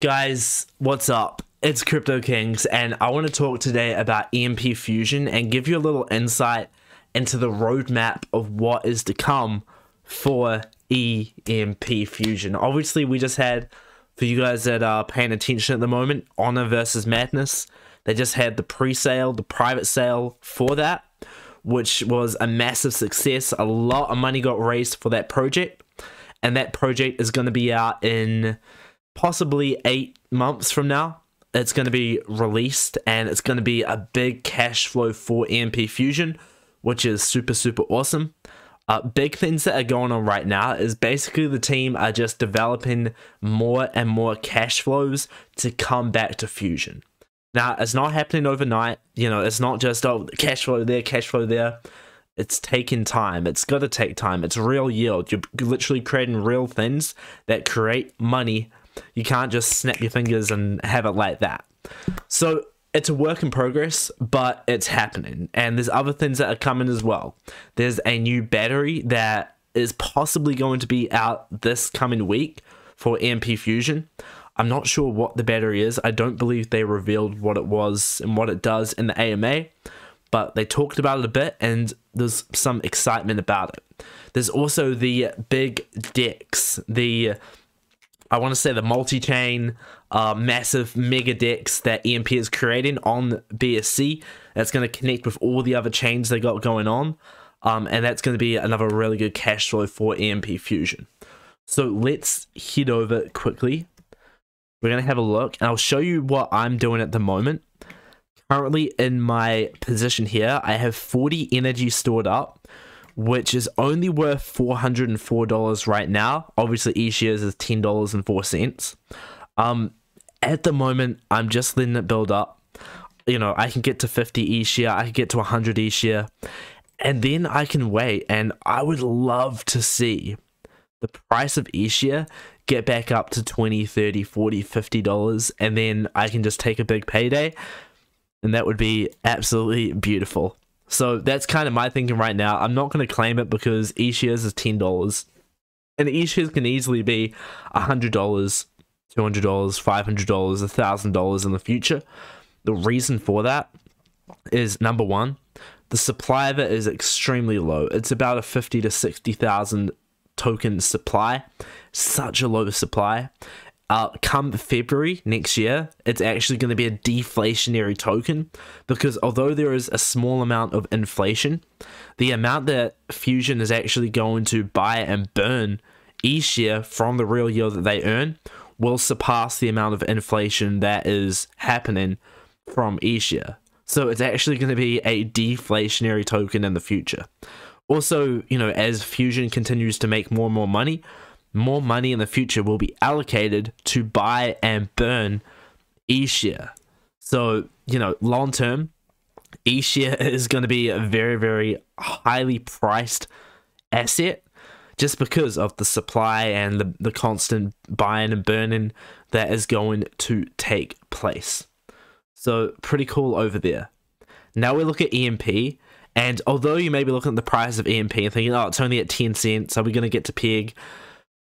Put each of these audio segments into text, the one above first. Guys, what's up? It's Crypto Kings, and I want to talk today about EMP Fusion and give you a little insight into the roadmap of what is to come for EMP Fusion. Obviously, we just had, for you guys that are paying attention at the moment, Honor versus Madness. They just had the pre-sale, the private sale for that, which was a massive success. A lot of money got raised for that project, and that project is going to be out in possibly 8 months from now. It's going to be released, and it's going to be a big cash flow for EMP Fusion, which is super awesome. Big things that are going on right now is basically the team are just developing more and more cash flows to come back to Fusion. Now, it's not happening overnight. You know, it's not just, oh, cash flow there, cash flow there. It's taking time. It's got to take time. It's real yield. You're literally creating real things that create money. You can't just snap your fingers and have it like that. So it's a work in progress, but it's happening. And there's other things that are coming as well. There's a new battery that is possibly going to be out this coming week for EMP Fusion. I'm not sure what the battery is. I don't believe they revealed what it was and what it does in the AMA, but they talked about it a bit, and there's some excitement about it. There's also the big decks, I want to say the multi-chain, massive mega decks that EMP is creating on BSC. That's going to connect with all the other chains they got going on. And that's going to be another really good cash flow for EMP Fusion. So let's head over quickly. We're going to have a look, and I'll show you what I'm doing at the moment. Currently in my position here, I have 40 energy stored up, which is only worth $404 right now. Obviously, eShares is $10.04. At the moment, I'm just letting it build up. You know, I can get to 50 eShare, I can get to 100 eShare, and then I can wait. And I would love to see the price of eShare get back up to $20, $30, $40, $50, and then I can just take a big payday, and that would be absolutely beautiful. So that's kind of my thinking right now. I'm not going to claim it because eShares is $10. And eShares can easily be $100, $200, $500, $1,000 in the future. The reason for that is, number one, the supply of it is extremely low. It's about a 50 to 60,000 token supply. Such a low supply. Come February next year, it's actually going to be a deflationary token, because although there is a small amount of inflation, the amount that Fusion is actually going to buy and burn eShare from the real yield that they earn will surpass the amount of inflation that is happening from eShare. So it's actually going to be a deflationary token in the future. Also, you know, as Fusion continues to make more and more money in the future will be allocated to buy and burn eShare. So, you know, long term, eShare is going to be a very highly priced asset, just because of the supply and the constant buying and burning that is going to take place. So pretty cool over there. Now we look at EMP. And although you may be looking at the price of EMP and thinking, oh, it's only at 10 cents. Are we going to get to PEG?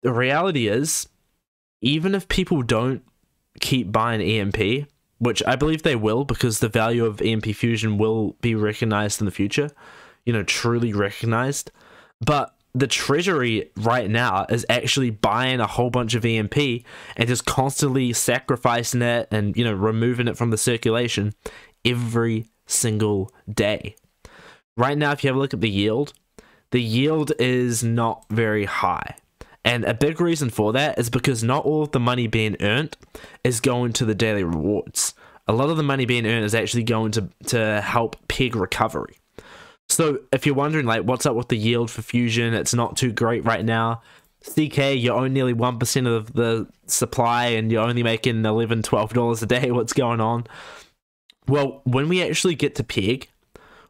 The reality is, even if people don't keep buying EMP, which I believe they will, because the value of EMP Fusion will be recognized in the future, you know, truly recognized. But the treasury right now is actually buying a whole bunch of EMP and just constantly sacrificing it and, you know, removing it from the circulation every single day. Right now, if you have a look at the yield is not very high. And a big reason for that is because not all of the money being earned is going to the daily rewards. A lot of the money being earned is actually going to help PEG recovery. So if you're wondering, like, what's up with the yield for Fusion? It's not too great right now. CK, you own nearly 1% of the supply and you're only making $11, $12 a day. What's going on? Well, when we actually get to PEG,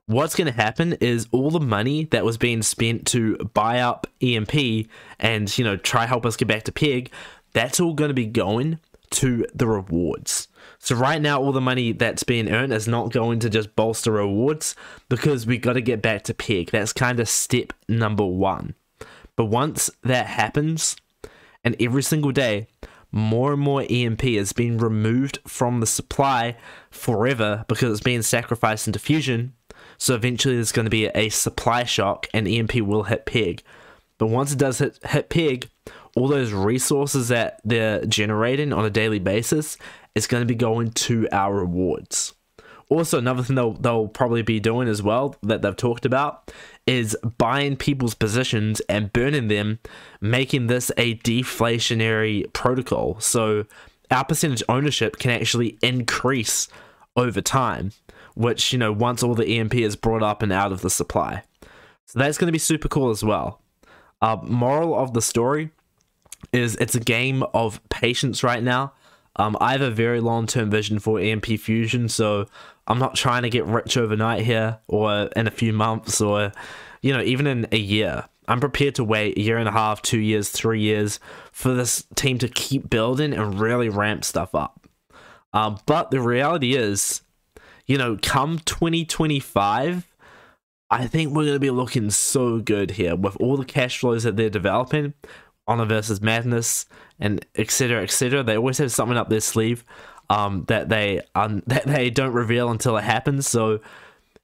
what's going to happen is all the money that was being spent to buy up EMP and, you know, try help us get back to PEG, that's all going to be going to the rewards. So right now, all the money that's being earned is not going to just bolster rewards, because we got to get back to PEG. That's kind of step number one. But once that happens, and every single day, more and more EMP is being removed from the supply forever because it's being sacrificed into fusion. So eventually there's going to be a supply shock and EMP will hit PEG. But once it does hit PEG, all those resources that they're generating on a daily basis is going to be going to our rewards. Also, another thing they'll probably be doing as well that they've talked about is buying people's positions and burning them, making this a deflationary protocol. So our percentage ownership can actually increase over time, which, you know, once all the EMP is brought up and out of the supply. So that's going to be super cool as well. Moral of the story is it's a game of patience right now. I have a very long-term vision for EMP Fusion, so I'm not trying to get rich overnight here or in a few months or, you know, even in a year. I'm prepared to wait a year and a half, 2 years, 3 years for this team to keep building and really ramp stuff up. But the reality is, you know, come 2025, I think we're going to be looking so good here with all the cash flows that they're developing. Honor versus Madness and etc. etc. They always have something up their sleeve that they don't reveal until it happens. So,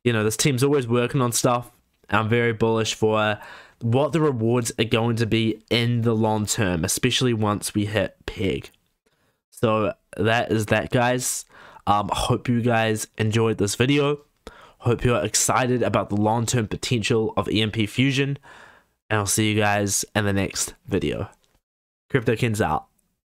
you know, this team's always working on stuff. I'm very bullish for what the rewards are going to be in the long term, especially once we hit PEG. So that is that, guys. Hope you guys enjoyed this video. Hope you are excited about the long term potential of EMP Fusion. And I'll see you guys in the next video. Crypto Kings out.